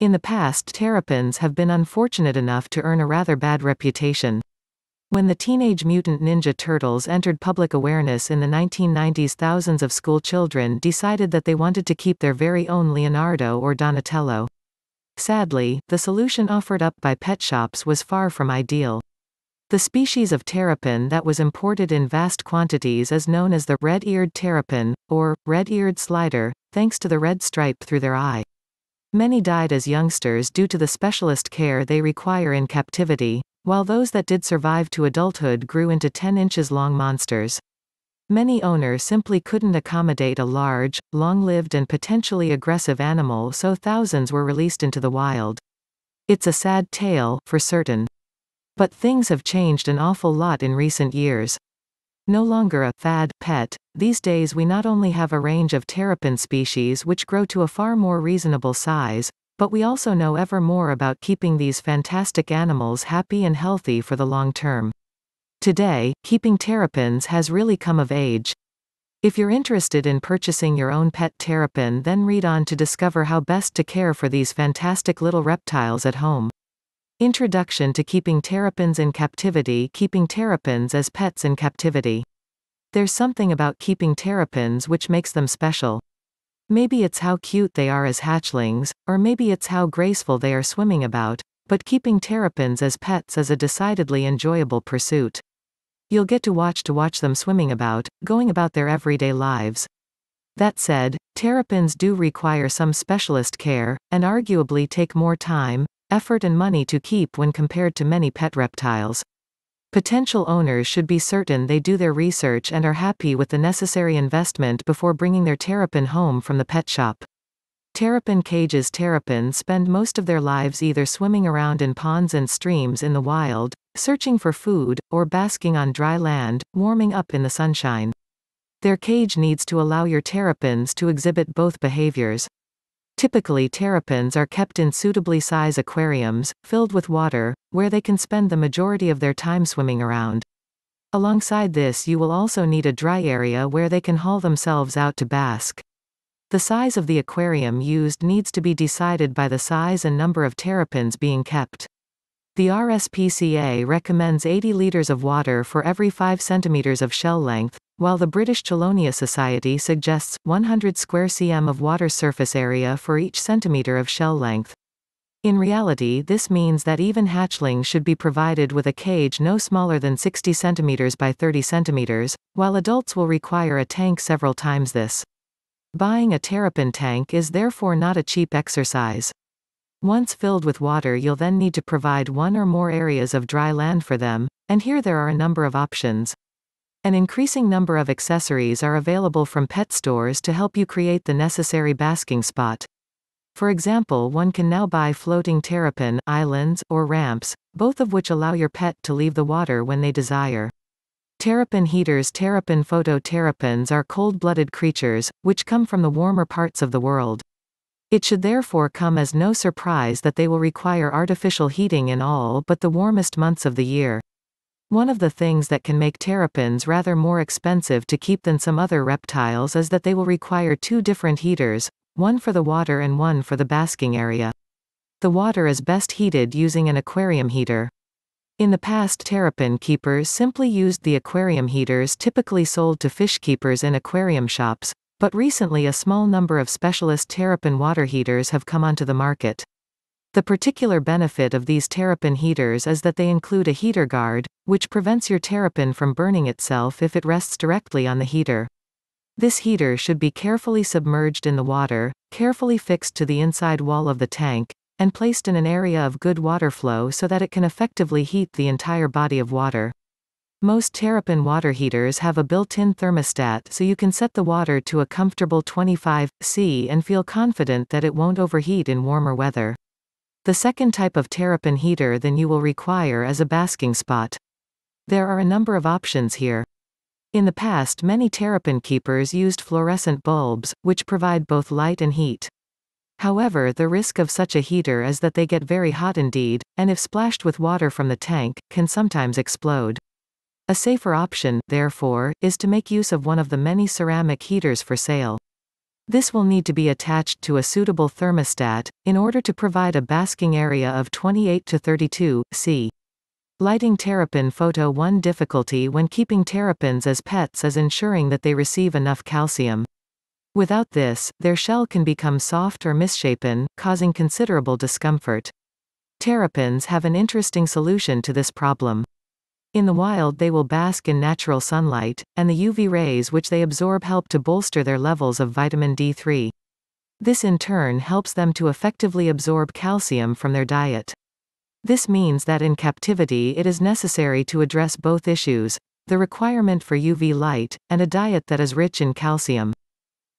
In the past, terrapins have been unfortunate enough to earn a rather bad reputation. When the Teenage Mutant Ninja Turtles entered public awareness in the 1990s, thousands of school children decided that they wanted to keep their very own Leonardo or Donatello. Sadly, the solution offered up by pet shops was far from ideal. The species of terrapin that was imported in vast quantities is known as the red-eared terrapin, or red-eared slider, thanks to the red stripe through their eye. Many died as youngsters due to the specialist care they require in captivity, while those that did survive to adulthood grew into 10 inches long monsters. Many owners simply couldn't accommodate a large, long-lived and potentially aggressive animal, so thousands were released into the wild. It's a sad tale, for certain. But things have changed an awful lot in recent years. No longer a fad pet, these days we not only have a range of terrapin species which grow to a far more reasonable size, but we also know ever more about keeping these fantastic animals happy and healthy for the long term. Today, keeping terrapins has really come of age. If you're interested in purchasing your own pet terrapin, then read on to discover how best to care for these fantastic little reptiles at home. Introduction to keeping terrapins in captivity. Keeping terrapins as pets in captivity. There's something about keeping terrapins which makes them special. Maybe it's how cute they are as hatchlings, or maybe it's how graceful they are swimming about, but keeping terrapins as pets is a decidedly enjoyable pursuit. You'll get to watch them swimming about, going about their everyday lives. That said, terrapins do require some specialist care, and arguably take more time, effort and money to keep when compared to many pet reptiles. Potential owners should be certain they do their research and are happy with the necessary investment before bringing their terrapin home from the pet shop. Terrapin cages. Terrapins spend most of their lives either swimming around in ponds and streams in the wild, searching for food, or basking on dry land, warming up in the sunshine. Their cage needs to allow your terrapins to exhibit both behaviors. Typically, terrapins are kept in suitably sized aquariums, filled with water, where they can spend the majority of their time swimming around. Alongside this, you will also need a dry area where they can haul themselves out to bask. The size of the aquarium used needs to be decided by the size and number of terrapins being kept. The RSPCA recommends 80 liters of water for every 5 centimeters of shell length, while the British Chelonia Society suggests 100 square cm of water surface area for each centimeter of shell length. In reality, this means that even hatchlings should be provided with a cage no smaller than 60 cm by 30 cm, while adults will require a tank several times this. Buying a terrapin tank is therefore not a cheap exercise. Once filled with water, you'll then need to provide one or more areas of dry land for them, and here there are a number of options. An increasing number of accessories are available from pet stores to help you create the necessary basking spot. For example, one can now buy floating terrapin islands or ramps, both of which allow your pet to leave the water when they desire. Terrapin heaters. Terrapin photo. Terrapins are cold-blooded creatures, which come from the warmer parts of the world. It should therefore come as no surprise that they will require artificial heating in all but the warmest months of the year. One of the things that can make terrapins rather more expensive to keep than some other reptiles is that they will require 2 different heaters, one for the water and one for the basking area. The water is best heated using an aquarium heater. In the past, terrapin keepers simply used the aquarium heaters typically sold to fish keepers in aquarium shops, but recently a small number of specialist terrapin water heaters have come onto the market. The particular benefit of these terrapin heaters is that they include a heater guard, which prevents your terrapin from burning itself if it rests directly on the heater. This heater should be carefully submerged in the water, carefully fixed to the inside wall of the tank, and placed in an area of good water flow so that it can effectively heat the entire body of water. Most terrapin water heaters have a built-in thermostat, so you can set the water to a comfortable 25°C and feel confident that it won't overheat in warmer weather. The second type of terrapin heater than you will require is a basking spot. There are a number of options here. In the past, many terrapin keepers used fluorescent bulbs, which provide both light and heat. However, the risk of such a heater is that they get very hot indeed, and if splashed with water from the tank, can sometimes explode. A safer option, therefore, is to make use of one of the many ceramic heaters for sale. This will need to be attached to a suitable thermostat, in order to provide a basking area of 28 to 32 C. Lighting terrapin photo. One difficulty when keeping terrapins as pets is ensuring that they receive enough calcium. Without this, their shell can become soft or misshapen, causing considerable discomfort. Terrapins have an interesting solution to this problem. In the wild, they will bask in natural sunlight, and the UV rays which they absorb help to bolster their levels of vitamin D3. This in turn helps them to effectively absorb calcium from their diet. This means that in captivity it is necessary to address both issues, the requirement for UV light, and a diet that is rich in calcium.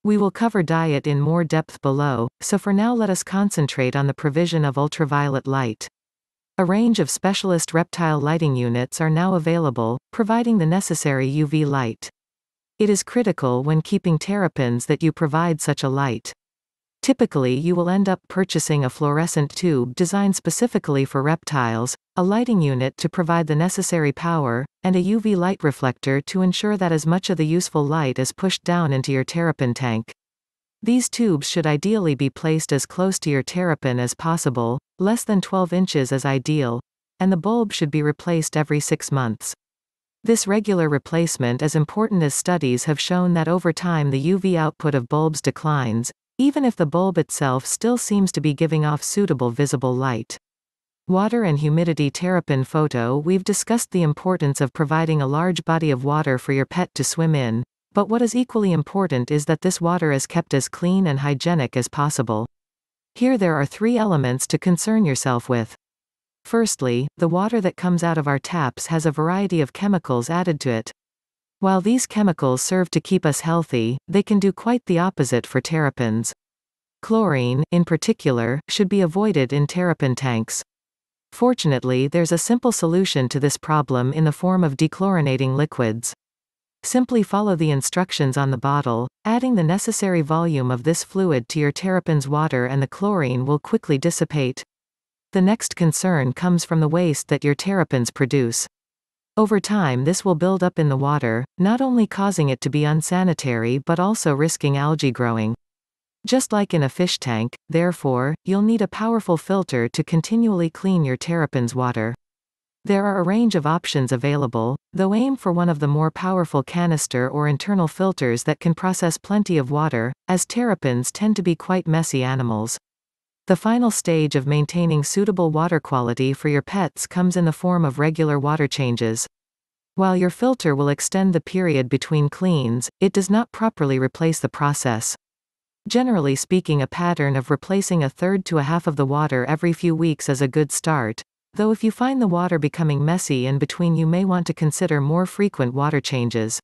We will cover diet in more depth below, so for now let us concentrate on the provision of ultraviolet light. A range of specialist reptile lighting units are now available, providing the necessary UV light. It is critical when keeping terrapins that you provide such a light. Typically, you will end up purchasing a fluorescent tube designed specifically for reptiles, a lighting unit to provide the necessary power, and a UV light reflector to ensure that as much of the useful light is pushed down into your terrapin tank. These tubes should ideally be placed as close to your terrapin as possible, less than 12 inches is ideal, and the bulb should be replaced every 6 months. This regular replacement is important as studies have shown that over time the UV output of bulbs declines, even if the bulb itself still seems to be giving off suitable visible light. Water and humidity. Terrapin photo. We've discussed the importance of providing a large body of water for your pet to swim in. But what is equally important is that this water is kept as clean and hygienic as possible. Here there are 3 elements to concern yourself with. Firstly, the water that comes out of our taps has a variety of chemicals added to it. While these chemicals serve to keep us healthy, they can do quite the opposite for terrapins. Chlorine, in particular, should be avoided in terrapin tanks. Fortunately, there's a simple solution to this problem in the form of dechlorinating liquids. Simply follow the instructions on the bottle, adding the necessary volume of this fluid to your terrapin's water and the chlorine will quickly dissipate. The next concern comes from the waste that your terrapins produce. Over time this will build up in the water, not only causing it to be unsanitary but also risking algae growing. Just like in a fish tank, therefore, you'll need a powerful filter to continually clean your terrapin's water. There are a range of options available, though aim for one of the more powerful canister or internal filters that can process plenty of water, as terrapins tend to be quite messy animals. The final stage of maintaining suitable water quality for your pets comes in the form of regular water changes. While your filter will extend the period between cleans, it does not properly replace the process. Generally speaking, a pattern of replacing a third to a half of the water every few weeks is a good start. Though if you find the water becoming messy in between, you may want to consider more frequent water changes.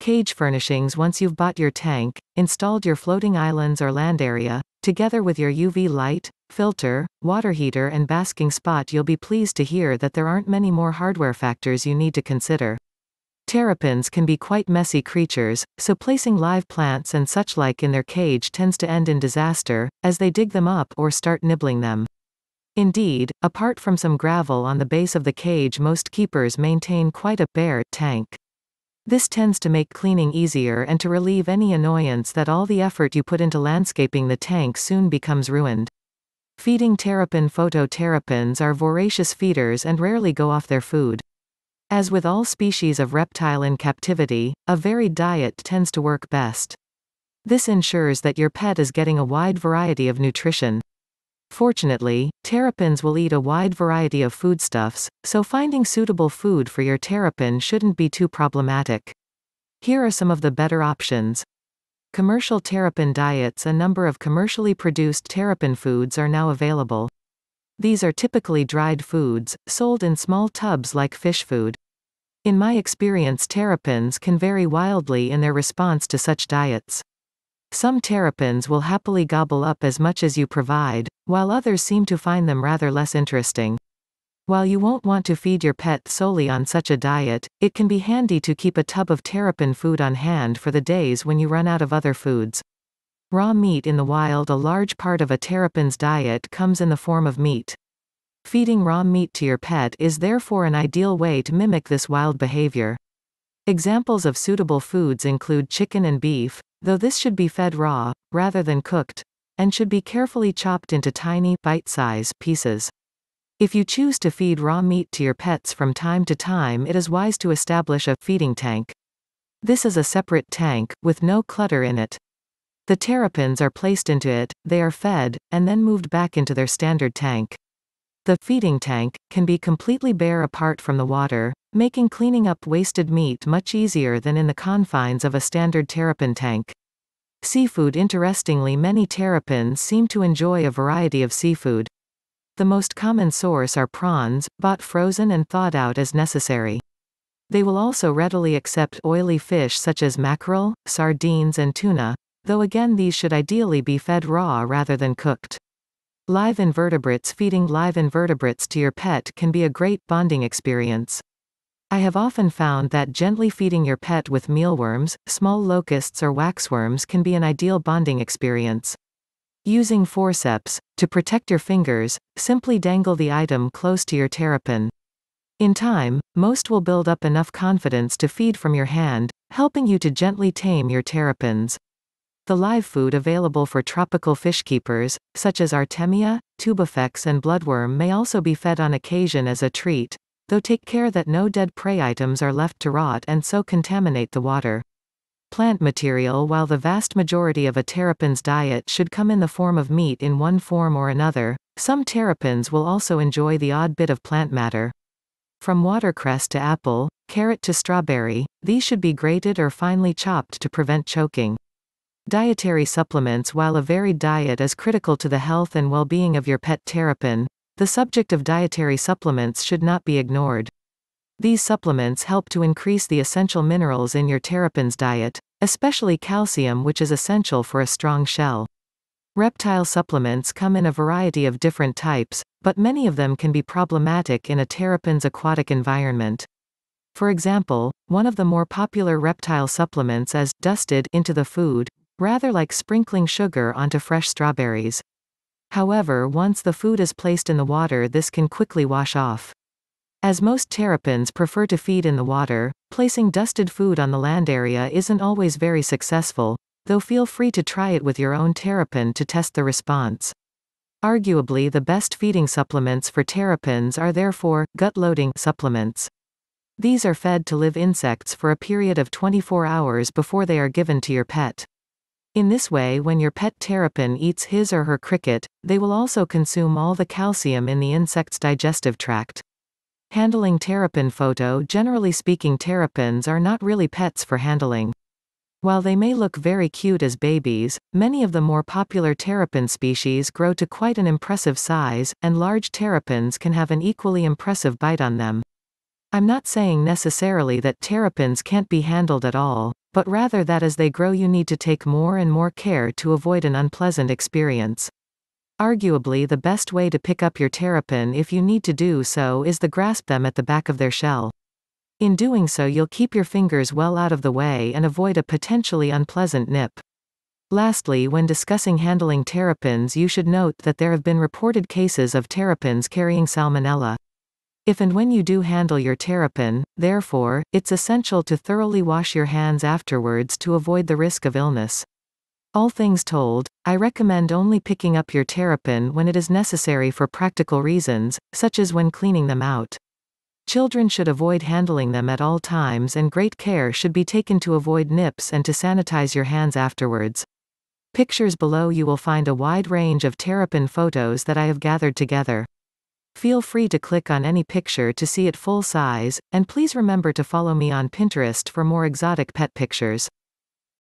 Cage furnishings. Once you've bought your tank, installed your floating islands or land area, together with your UV light, filter, water heater and basking spot, you'll be pleased to hear that there aren't many more hardware factors you need to consider. Terrapins can be quite messy creatures, so placing live plants and such like in their cage tends to end in disaster, as they dig them up or start nibbling them. Indeed, apart from some gravel on the base of the cage, most keepers maintain quite a bare tank. This tends to make cleaning easier and to relieve any annoyance that all the effort you put into landscaping the tank soon becomes ruined. Feeding terrapin photo. Terrapins are voracious feeders and rarely go off their food. As with all species of reptile in captivity, a varied diet tends to work best. This ensures that your pet is getting a wide variety of nutrition. Fortunately, terrapins will eat a wide variety of foodstuffs, so finding suitable food for your terrapin shouldn't be too problematic. Here are some of the better options. Commercial terrapin diets. A number of commercially produced terrapin foods are now available. These are typically dried foods, sold in small tubs like fish food. In my experience, terrapins can vary wildly in their response to such diets. Some terrapins will happily gobble up as much as you provide, while others seem to find them rather less interesting. While you won't want to feed your pet solely on such a diet, it can be handy to keep a tub of terrapin food on hand for the days when you run out of other foods. Raw meat. In the wild, a large part of a terrapin's diet comes in the form of meat. Feeding raw meat to your pet is therefore an ideal way to mimic this wild behavior. Examples of suitable foods include chicken and beef, though this should be fed raw, rather than cooked, and should be carefully chopped into tiny, bite-size pieces. If you choose to feed raw meat to your pets from time to time, it is wise to establish a feeding tank. This is a separate tank, with no clutter in it. The terrapins are placed into it, they are fed, and then moved back into their standard tank. The feeding tank can be completely bare apart from the water, making cleaning up wasted meat much easier than in the confines of a standard terrapin tank. Seafood. Interestingly, many terrapins seem to enjoy a variety of seafood. The most common source are prawns, bought frozen and thawed out as necessary. They will also readily accept oily fish such as mackerel, sardines and tuna, though again these should ideally be fed raw rather than cooked. Live invertebrates. Feeding live invertebrates to your pet can be a great bonding experience. I have often found that gently feeding your pet with mealworms, small locusts or waxworms can be an ideal bonding experience. Using forceps, to protect your fingers, simply dangle the item close to your terrapin. In time, most will build up enough confidence to feed from your hand, helping you to gently tame your terrapins. The live food available for tropical fish keepers, such as Artemia, tubifex and bloodworm, may also be fed on occasion as a treat, though take care that no dead prey items are left to rot and so contaminate the water. Plant material. While the vast majority of a terrapin's diet should come in the form of meat in one form or another, some terrapins will also enjoy the odd bit of plant matter. From watercress to apple, carrot to strawberry, these should be grated or finely chopped to prevent choking. Dietary supplements. While a varied diet is critical to the health and well-being of your pet terrapin, the subject of dietary supplements should not be ignored. These supplements help to increase the essential minerals in your terrapin's diet, especially calcium, which is essential for a strong shell. Reptile supplements come in a variety of different types, but many of them can be problematic in a terrapin's aquatic environment. For example, one of the more popular reptile supplements is dusted into the food, rather like sprinkling sugar onto fresh strawberries. However, once the food is placed in the water, this can quickly wash off. As most terrapins prefer to feed in the water, placing dusted food on the land area isn't always very successful, though feel free to try it with your own terrapin to test the response. Arguably the best feeding supplements for terrapins are therefore gut-loading supplements. These are fed to live insects for a period of 24 hours before they are given to your pet. In this way, when your pet terrapin eats his or her cricket, they will also consume all the calcium in the insect's digestive tract. Handling terrapin photo. Generally speaking, terrapins are not really pets for handling. While they may look very cute as babies, many of the more popular terrapin species grow to quite an impressive size, and large terrapins can have an equally impressive bite on them. I'm not saying necessarily that terrapins can't be handled at all, but rather that as they grow you need to take more and more care to avoid an unpleasant experience. Arguably the best way to pick up your terrapin, if you need to do so, is to grasp them at the back of their shell. In doing so, you'll keep your fingers well out of the way and avoid a potentially unpleasant nip. Lastly, when discussing handling terrapins, you should note that there have been reported cases of terrapins carrying salmonella. If and when you do handle your terrapin, therefore, it's essential to thoroughly wash your hands afterwards to avoid the risk of illness. All things told, I recommend only picking up your terrapin when it is necessary for practical reasons, such as when cleaning them out. Children should avoid handling them at all times, and great care should be taken to avoid nips and to sanitize your hands afterwards. Pictures. Below you will find a wide range of terrapin photos that I have gathered together. Feel free to click on any picture to see it full size, and please remember to follow me on Pinterest for more exotic pet pictures.